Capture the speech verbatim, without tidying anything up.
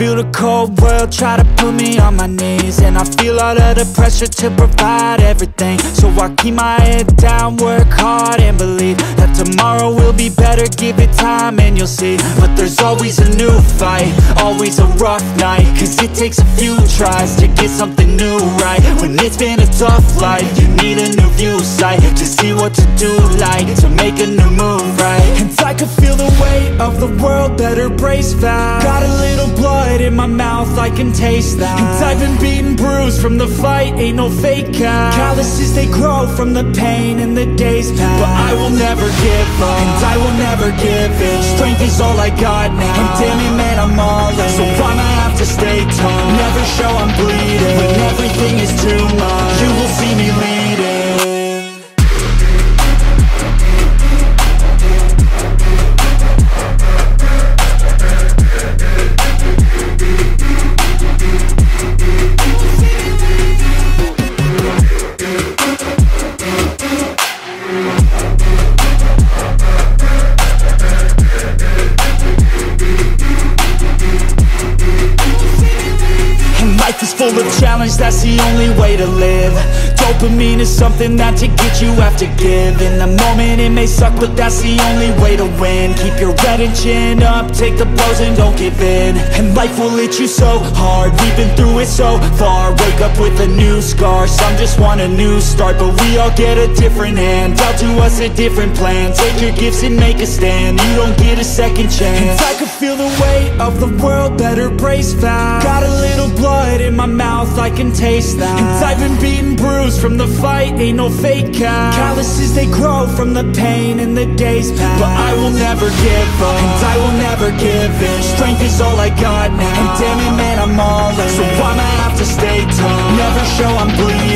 feel the cold world try to put me on my knees, and I feel all of the pressure to provide everything. So I keep my head down, work hard and believe that tomorrow will be better. Give it time and you'll see. But there's always a new fight, always a rough night, cause it takes a few tries to get something new right. When it's been a tough life, you need a new view sight to see what to do, like to make a new move right. And I can feel the weight of the world, better brace fast. Got a little blood in my mouth, I can taste that. And I've been beaten, bruised from the fight, ain't no fake out. Calluses, they grow from the pain and the days pass. But I will never give up, and I will never give in. Strength is all I got now, and damn it man, I'm all in. So I'ma have to stay tall, never show I'm bleeding. When everything is too much, you will see me leading. Full of challenge, that's the only way to live. Dopamine is something that to get you have to give. In the moment it may suck, but that's the only way to win. Keep your head and chin up, take the blows and don't give in. And life will hit you so hard, we've been through it so far. Wake up with a new scar, some just want a new start. But we all get a different hand, dealt to us a different plan. Take your gifts and make a stand, you don't get a second chance. And I could feel the weight of the world, better brace fast. Got a little blood in my mouth, I can taste that. And I've been beaten, bruised from the fight, ain't no fake out. Calluses, they grow from the pain and the days pass. But I will never give up, and I will never give in. Strength is all I got now, and damn it man, I'm all in. So I'ma have to stay tough, never show I'm bleeding.